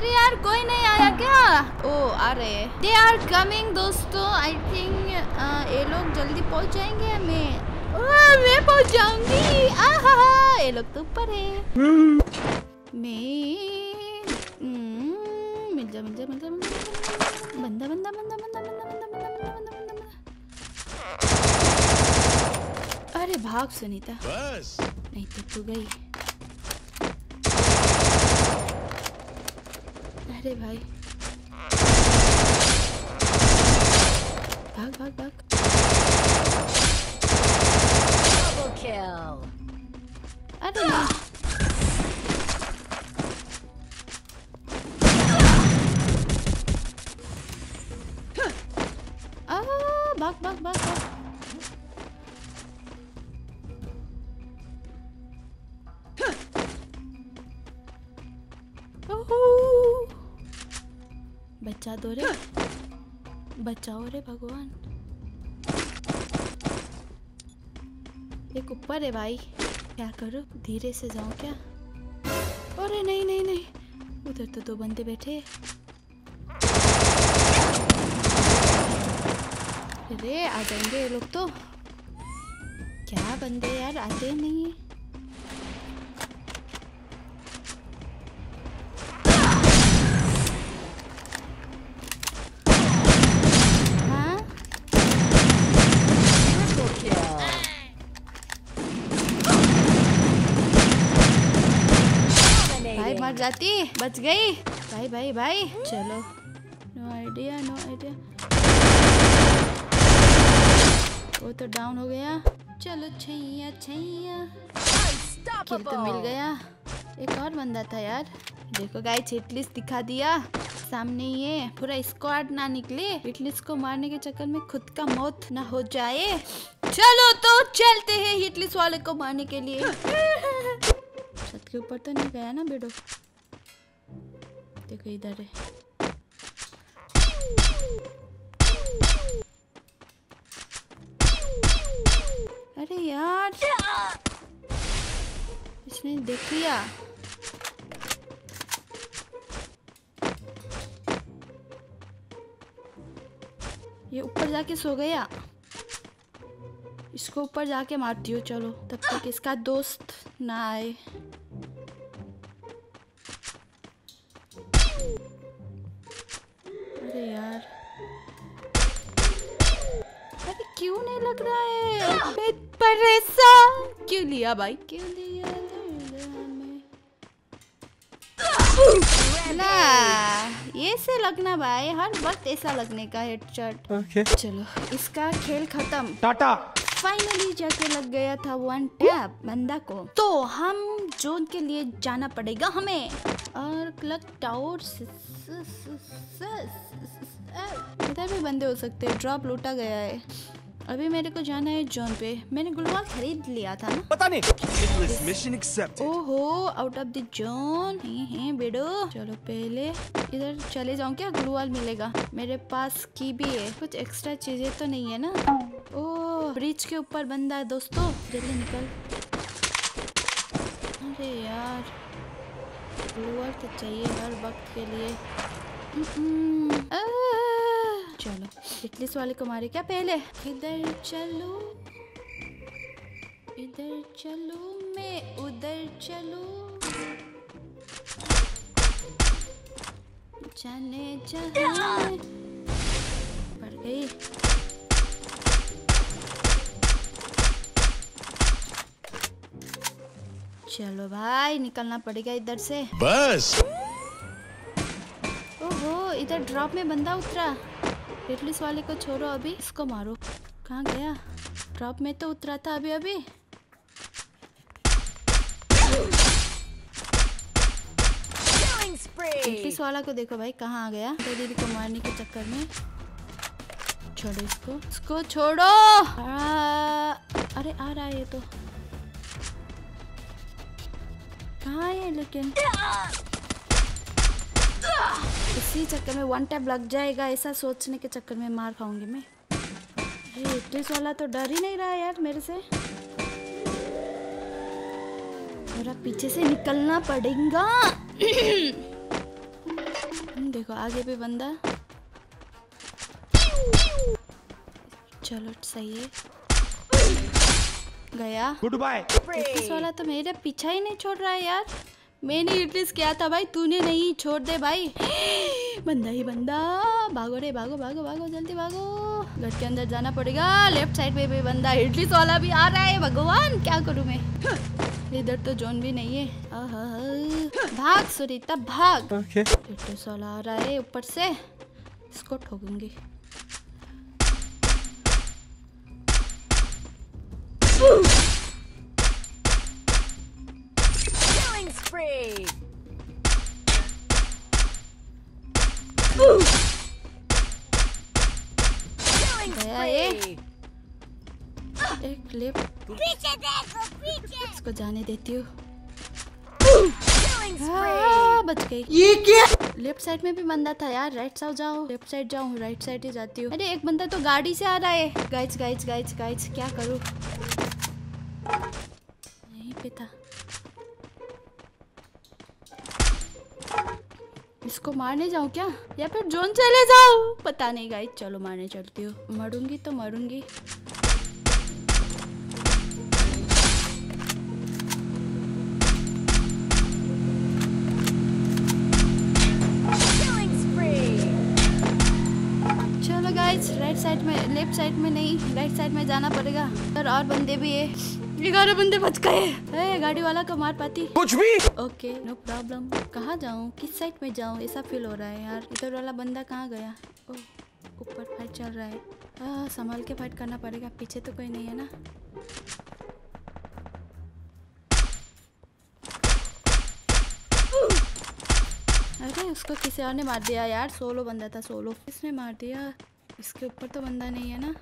अरे यार कोई नहीं आया क्या? ओ आ रहे, दे आर कमिंग दोस्तों। आई थिंक ये लोग जल्दी पहुंच जाएंगे। मैं पहुंच जाऊंगी। आहा ये लोग तो ऊपर है। मैं मिल जा बंदा। अरे भाग सुनीता, बस नहीं तो तू गई। अरे भाई भाग भाग भाग। अरे भाग भाग भाग भाग। बचा दो रे, बचाओ रे भगवान। एक ऊपर है भाई, क्या करूँ? धीरे से जाऊँ क्या? अरे नहीं नहीं नहीं, उधर तो दो बंदे बैठे। अरे आ जाएंगे ये लोग तो। क्या बंदे यार, आते नहीं है। हाँ तो क्या भाई मर जाती, बच गई। भाई भाई भाई चलो। No idea no idea. वो तो डाउन हो गया। चलो छैया छैया, किल तो मिल गया। एक और बंदा था यार। देखो गाइस हिटलिस्ट दिखा दिया, सामने ही है। पूरा स्क्वाड ना निकले, हिटलिस्ट को मारने के चक्कर में खुद का मौत ना हो जाए। चलो तो चलते हैं हिटलिस्ट वाले को मारने के लिए। छत के ऊपर तो नहीं गया ना बेडो? देखो इधर है। अरे यार इसने देख लिया। ये ऊपर जाके सो गया। इसको ऊपर जाके मारती हूँ। चलो तब तक इसका दोस्त ना आए। अरे यार अरे क्यों नहीं लग रहा है? क्यों लिया भाई, क्यों लिया? ये से लगना भाई, हर वक्त ऐसा लगने का हेडशॉट। ओके चलो इसका खेल खत्म, टाटा। फाइनली जाके लग गया था वन टैप बंदा को, तो हम जोन के लिए जाना पड़ेगा हमें। और क्लक टावर इधर भी बंदे हो सकते हैं। ड्रॉप लूटा गया है। अभी मेरे को जाना है जोन पे। मैंने गुलवा खरीद लिया था ना, पता नहीं। Mission accepted. ओहो आउट ऑफ द जोन है बेडो। चलो पहले इधर चले जाऊं क्या? गुलवाल मिलेगा। मेरे पास की भी है। कुछ एक्स्ट्रा चीजें तो नहीं है ना? ओह ब्रिज के ऊपर बंदा है दोस्तों, जल्दी निकल। अरे यार गुलवाल तो चाहिए हर वक्त के लिए। चलो हिटलिस्ट वाले को मारे क्या पहले? इधर चलो इधर चलो, मैं उधर चलो। जाने जहाँ पड़ गई। चलो भाई निकलना पड़ेगा इधर से। बस ओहो इधर ड्रॉप में बंदा उतरा। हिटलिस्ट वाले को छोड़ो, अभी इसको मारो। कहाँ गया? ड्रॉप में तो उतरा था अभी अभी। हिटलिस्ट वाला को देखो भाई कहाँ आ गया। दीदी को मारने के चक्कर में छोड़ो इसको, इसको छोड़ो। अरे आ रहा है ये तो। कहाँ है लेकिन? इसी चक्कर में वन टैप लग जाएगा, ऐसा सोचने के चक्कर में मार खाऊंगी मैं। ये हिटलिस्ट वाला तो डर ही नहीं रहा यार मेरे से। मेरा पीछे से निकलना पड़ेगा। देखो आगे भी बंदा। चलो सही है, गया। Good bye. वाला तो मेरा पीछा ही नहीं छोड़ रहा है यार। मैंने रिलीज किया था भाई, तूने नहीं। छोड़ दे भाई, बंदा ही बंदा। भागो रे, भागो भागो भागो, जल्दी भागो, घर के अंदर जाना पड़ेगा। लेफ्ट साइड पे भी बंदा, हिटलिस वाला भी आ रहा है। भगवान क्या करूं मैं, इधर तो जोन भी नहीं है। भाग सुनीता भाग। हिटलिस वाला आ रहा है ऊपर से, इसको ठोकूंगी। एक लेप, पीछे देखो पीछे। इसको जाने देती हूँ। बच गई। ये क्या? लेफ्ट साइड में भी बंदा था यार। राइट साइड जाओ, लेफ्ट साइड जाऊँ, राइट साइड ही जाती हूँ। अरे एक बंदा तो गाड़ी से आ रहा है। गाइस गाइस गाइस गाइस, क्या करूँ, नहीं पता। इसको मारने जाऊं क्या या फिर जोन चले जाऊं, पता नहीं गाइस। चलो मारने चलती हूँ, मरूंगी तो मरूंगी। चलो गाइस, राइट साइड में, लेफ्ट साइड में नहीं, राइट साइड में जाना पड़ेगा। और बंदे भी है, 11 बंदे बच गए। गाड़ी वाला को मार पाती कुछ भी। Okay no problem. कहाँ जाऊँ, किस साइड में जाऊँ, ऐसा फील हो रहा है यार। इधर वाला बंदा कहाँ गया? ऊपर फाइट चल रहा है। संभाल के फाइट करना पड़ेगा, पीछे तो कोई नहीं है ना। अरे उसको किसी और ने मार दिया यार। 16 बंदा था, 16 किसने मार दिया? इसके ऊपर तो बंदा नहीं है ना।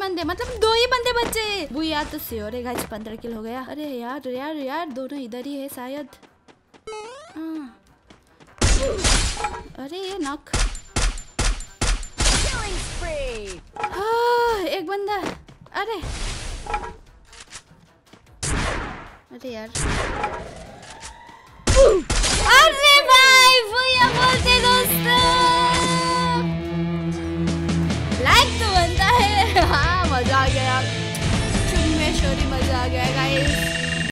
बंदे, मतलब 2 ही बंदे बचे। वो यार तो श्योर है गाइस, 15 किल हो गया। अरे यार यार यार, दोनों इधर ही है शायद। अरे ये नॉक। एक बंदा, अरे अरे यार।